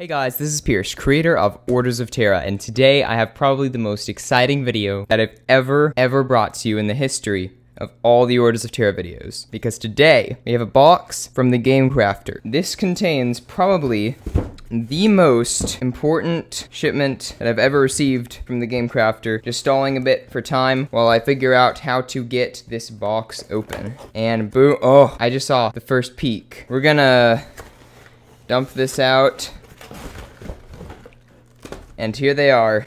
Hey guys, this is Pierce, creator of Orders of Terra, and today I have probably the most exciting video that I've ever brought to you in the history of all the Orders of Terra videos. Because today, we have a box from the Game Crafter. This contains probably the most important shipment that I've ever received from the Game Crafter. Just stalling a bit for time while I figure out how to get this box open. And boom, oh, I just saw the first peek. We're gonna dump this out. And here they are.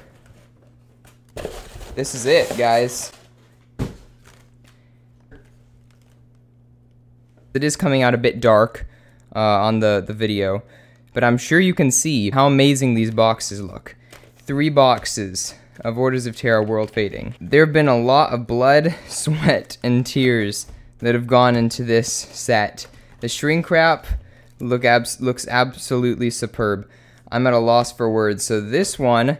This is it, guys. It is coming out a bit dark on the video, but I'm sure you can see how amazing these boxes look. 3 boxes of Orders of Terra World Fading. There have been a lot of blood, sweat, and tears that have gone into this set. The shrink wrap looks absolutely superb. I'm at a loss for words, so this one,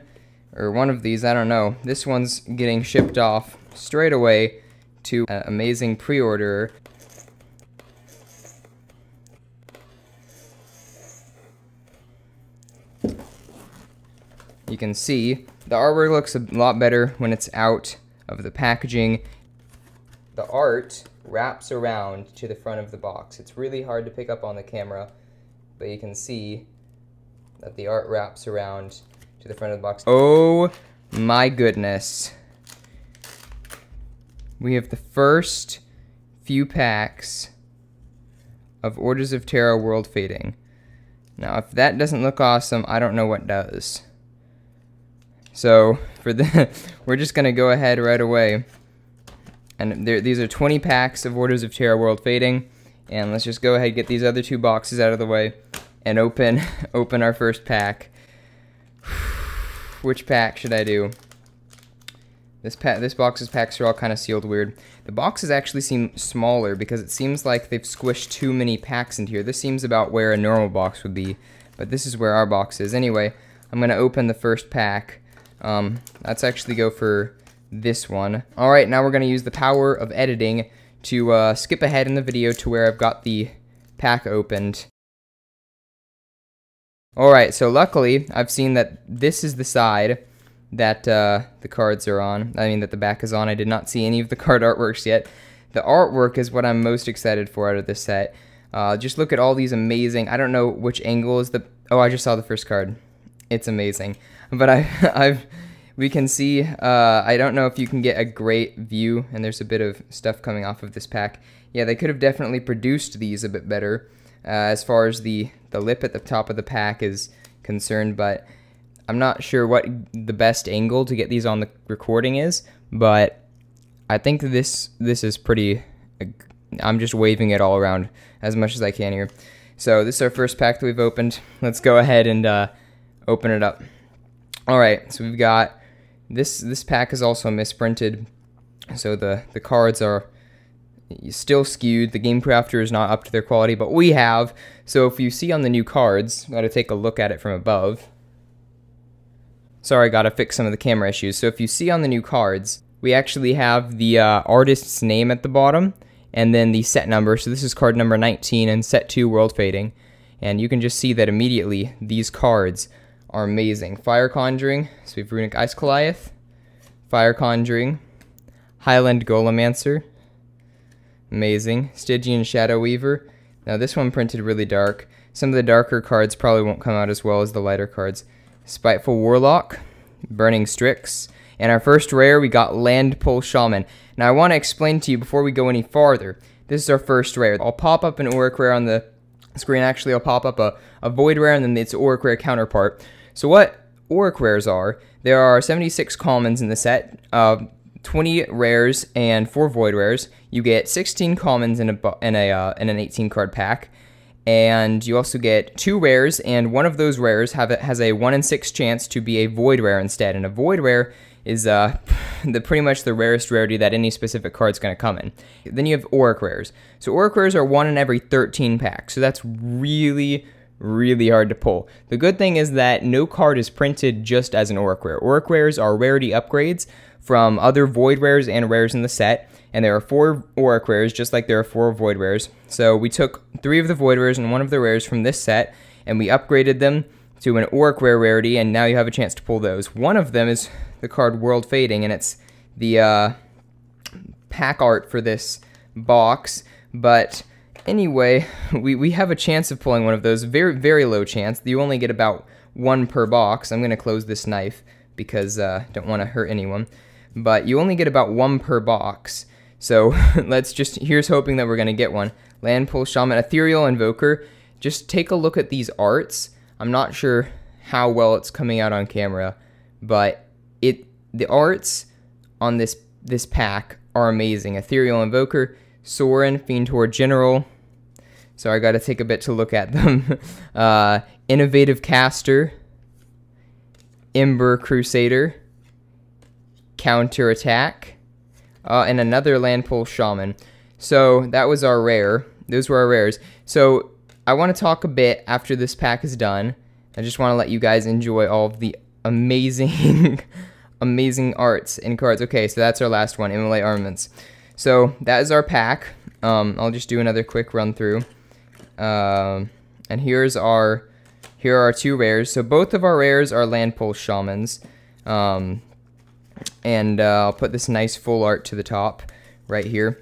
or one of these, I don't know, this one's getting shipped off straight away to an amazing pre-orderer. You can see the artwork looks a lot better when it's out of the packaging. The art wraps around to the front of the box. It's really hard to pick up on the camera, but you can see that the art wraps around to the front of the box. Oh my goodness. We have the first few packs of Orders of Terra World Fading. Now, if that doesn't look awesome, I don't know what does. So, for the we're just gonna go ahead right away. And these are 20 packs of Orders of Terra World Fading. And let's just go ahead and get these other 2 boxes out of the way and open our first pack. Which pack should I do? This box's packs are all kind of sealed weird. The boxes actually seem smaller because it seems like they've squished too many packs in here. This seems about where a normal box would be, but this is where our box is. Anyway, I'm gonna open the first pack. Let's actually go for this one. All right, now we're gonna use the power of editing to skip ahead in the video to where I've got the pack opened. Alright, so luckily, I've seen that this is the side that the cards are on. I mean, that the back is on. I did not see any of the card artworks yet. The artwork is what I'm most excited for out of this set. Just look at all these amazing... I don't know which angle is the... Oh, I just saw the first card. It's amazing. But we can see... I don't know if you can get a great view, and there's a bit of stuff coming off of this pack. Yeah, they could have definitely produced these a bit better. As far as the lip at the top of the pack is concerned, but I'm not sure what the best angle to get these on the recording is, but I think this is pretty... I'm just waving it all around as much as I can here. So this is our first pack that we've opened. Let's go ahead and open it up. Alright, so we've got... This pack is also misprinted, so the cards are... still skewed. The Game Crafter is not up to their quality, but we have. So if you see on the new cards, gotta take a look at it from above. Sorry, gotta fix some of the camera issues. So if you see on the new cards, we actually have the artist's name at the bottom, and then the set number. So this is card number 19 and set 2 World Fading. And you can just see that immediately these cards are amazing. Fire Conjuring, so we have Runic Ice Goliath, Fire Conjuring, Highland Golemancer, amazing. Stygian Shadow Weaver. Now this one printed really dark. Some of the darker cards probably won't come out as well as the lighter cards. Spiteful Warlock, Burning Strix, and our first rare we got Landpull Shaman. Now I want to explain to you before we go any farther, this is our first rare. I'll pop up an Auric Rare on the screen. Actually, I'll pop up a Void Rare and then its Auric Rare counterpart. So what Auric Rares are, there are 76 commons in the set, 20 rares and 4 void rares. You get 16 commons in an 18 card pack, and you also get 2 rares, and one of those rares has a 1 in 6 chance to be a void rare instead. And a void rare is pretty much the rarest rarity that any specific card's going to come in. Then you have Auric Rares. So Auric Rares are 1 in every 13 packs. So that's really hard to pull. The good thing is that no card is printed just as an Auric Rare. Auric Rares are rarity upgrades from other Void Rares and Rares in the set, and there are 4 Auric Rares, just like there are 4 Void Rares. So we took 3 of the Void Rares and 1 of the Rares from this set, and we upgraded them to an Orc Rare Rarity, and now you have a chance to pull those. One of them is the card World Fading, and it's the pack art for this box, but anyway, we have a chance of pulling one of those. Very, very low chance. You only get about one per box. I'm going to close this knife because I don't want to hurt anyone, but you only get about one per box, so here's hoping that we're going to get one. Landpull Shaman, Ethereal Invoker. Just take a look at these arts. I'm not sure how well it's coming out on camera, but the arts on this pack are amazing. Ethereal Invoker, Sorin, Fiendtor General. So I gotta take a bit to look at them. Innovative Caster, Ember Crusader, Counterattack, and another Landpull Shaman. So that was our rare. Those were our rares. So I want to talk a bit after this pack is done. I just want to let you guys enjoy all of the amazing, amazing arts and cards. Okay, so that's our last one, Immolate Armaments. So that is our pack. I'll just do another quick run through. And here are our two rares. So both of our rares are Landpull Shamans. I'll put this nice full art to the top right here.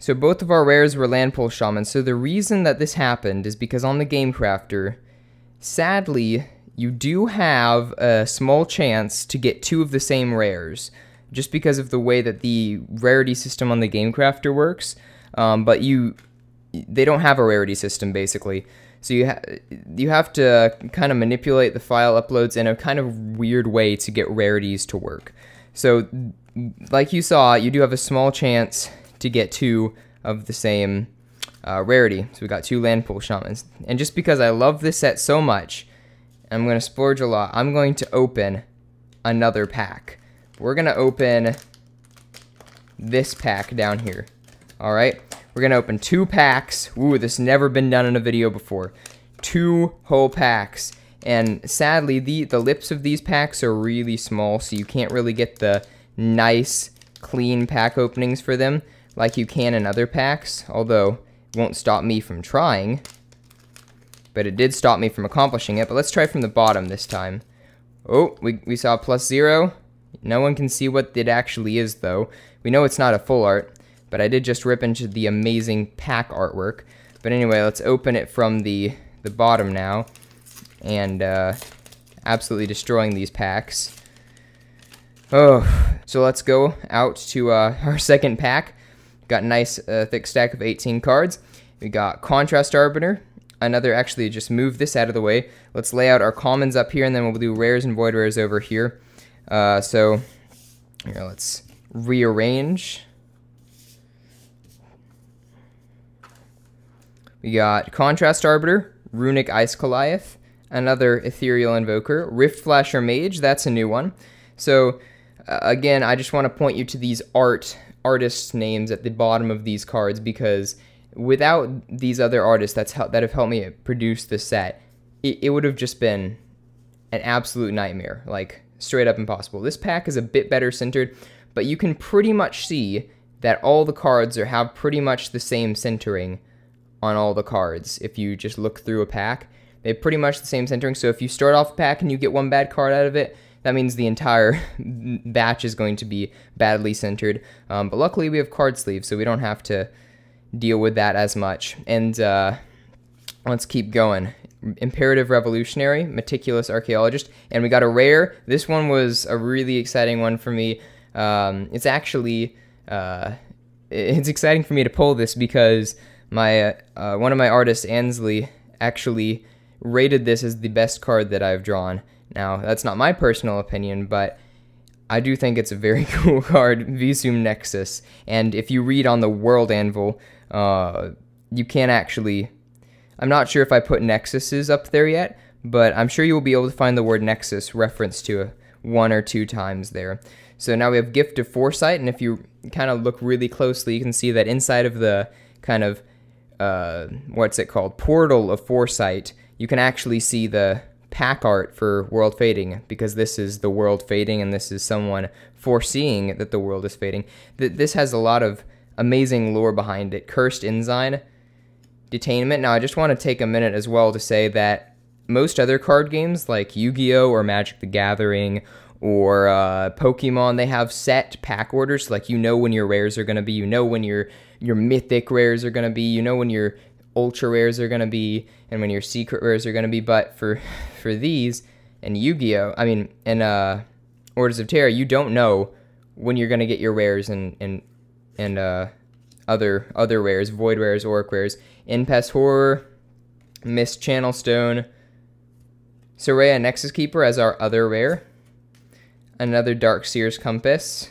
So both of our rares were Landpull Shamans. So the reason that this happened is because on the Game Crafter, sadly, you do have a small chance to get two of the same rares, just because of the way that the rarity system on the Game Crafter works, but they don't have a rarity system, basically. So you have to kind of manipulate the file uploads in a kind of weird way to get rarities to work. So, like you saw, you do have a small chance to get two of the same rarity. So we got two Landpull Shamans. And just because I love this set so much, I'm going to splurge a lot, I'm going to open another pack. We're going to open this pack down here, all right? We're going to open two packs. Ooh, this has never been done in a video before. Two whole packs. And sadly, the lips of these packs are really small, so you can't really get the nice, clean pack openings for them like you can in other packs, although it won't stop me from trying. But it did stop me from accomplishing it. But let's try from the bottom this time. Oh, we saw +0. No one can see what it actually is, though. We know it's not a full art, but I did just rip into the amazing pack artwork. But anyway, let's open it from the bottom now, and absolutely destroying these packs. Oh, so let's go out to our second pack. Got a nice thick stack of 18 cards. We got Contrast Arbiter. Another, actually, just move this out of the way. Let's lay out our commons up here, and then we'll do rares and void rares over here. So here, let's rearrange. We got Contrast Arbiter, Runic Ice Goliath, another Ethereal Invoker, Rift Flasher Mage, that's a new one. So again, I just want to point you to these artists' names at the bottom of these cards, because without these other artists that have helped me produce this set, it would have just been an absolute nightmare. Like, straight up impossible. This pack is a bit better centered, but you can pretty much see that all the cards have pretty much the same centering on all the cards. If you just look through a pack, they have pretty much the same centering. So if you start off a pack and you get one bad card out of it, that means the entire batch is going to be badly centered. But luckily we have card sleeves, so we don't have to deal with that as much. And let's keep going. Imperative Revolutionary, Meticulous Archaeologist, and we got a rare. This one was a really exciting one for me. It's actually, it's exciting for me to pull this because my one of my artists, Ansley, actually rated this as the best card that I've drawn. Now, that's not my personal opinion, but I do think it's a very cool card, Visum Nexus. And if you read on the World Anvil, you can actually... I'm not sure if I put nexuses up there yet, but I'm sure you will be able to find the word nexus referenced to one or two times there. So now we have Gift of Foresight, and if you kind of look really closely, you can see that inside of the kind of, what's it called, Portal of Foresight, you can actually see the pack art for World Fading, because this is the world fading, and this is someone foreseeing that the world is fading. This has a lot of amazing lore behind it. Cursed Ensign, Detainment. Now, I just want to take a minute as well to say that most other card games like Yu-Gi-Oh! Or Magic the Gathering or Pokemon, they have set pack orders. Like, you know when your rares are going to be, you know when your mythic rares are going to be, you know when your ultra rares are going to be, and when your secret rares are going to be. But for these and Yu-Gi-Oh! I mean, and Orders of Terra, you don't know when you're going to get your rares and other rares, void rares, orc rares. Inpest Horror, Mist Channelstone, Soraya Nexus Keeper as our other rare, another Dark Seer's Compass,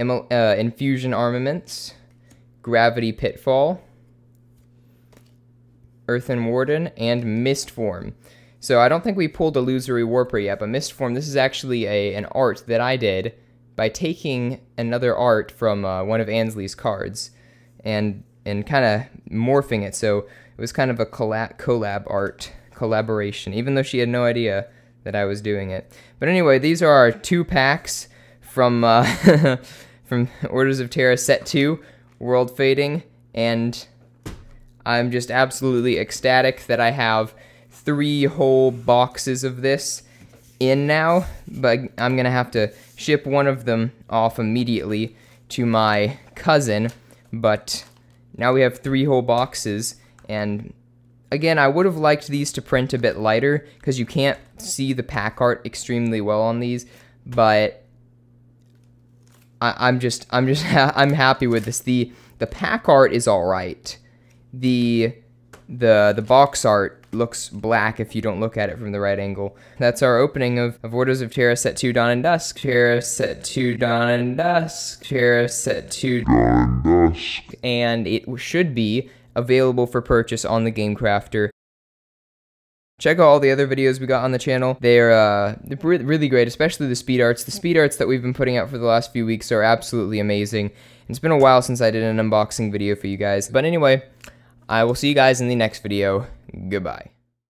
Infusion Armaments, Gravity Pitfall, Earthen Warden, and Mistform. So I don't think we pulled Illusory Warper yet, but Mistform, this is actually an art that I did by taking another art from one of Ansley's cards and kind of morphing it. So it was kind of a collaboration, even though she had no idea that I was doing it. But anyway, these are our two packs from from Orders of Terra Set 2, World Fading, and I'm just absolutely ecstatic that I have three whole boxes of this in now, but I'm gonna have to ship one of them off immediately to my cousin. But now we have three whole boxes, and again, I would have liked these to print a bit lighter because you can't see the pack art extremely well on these, but I'm happy with this. The pack art is all right. The box art looks black if you don't look at it from the right angle. That's our opening of Orders of Terra Set 2 Dawn and Dusk. Terra Set 2 Dawn and Dusk. Terra Set 2 Dawn and Dusk. And it should be available for purchase on the Game Crafter. Check out all the other videos we got on the channel. They're really great, especially the speed arts. The speed arts that we've been putting out for the last few weeks are absolutely amazing. It's been a while since I did an unboxing video for you guys. But anyway, I will see you guys in the next video. Goodbye.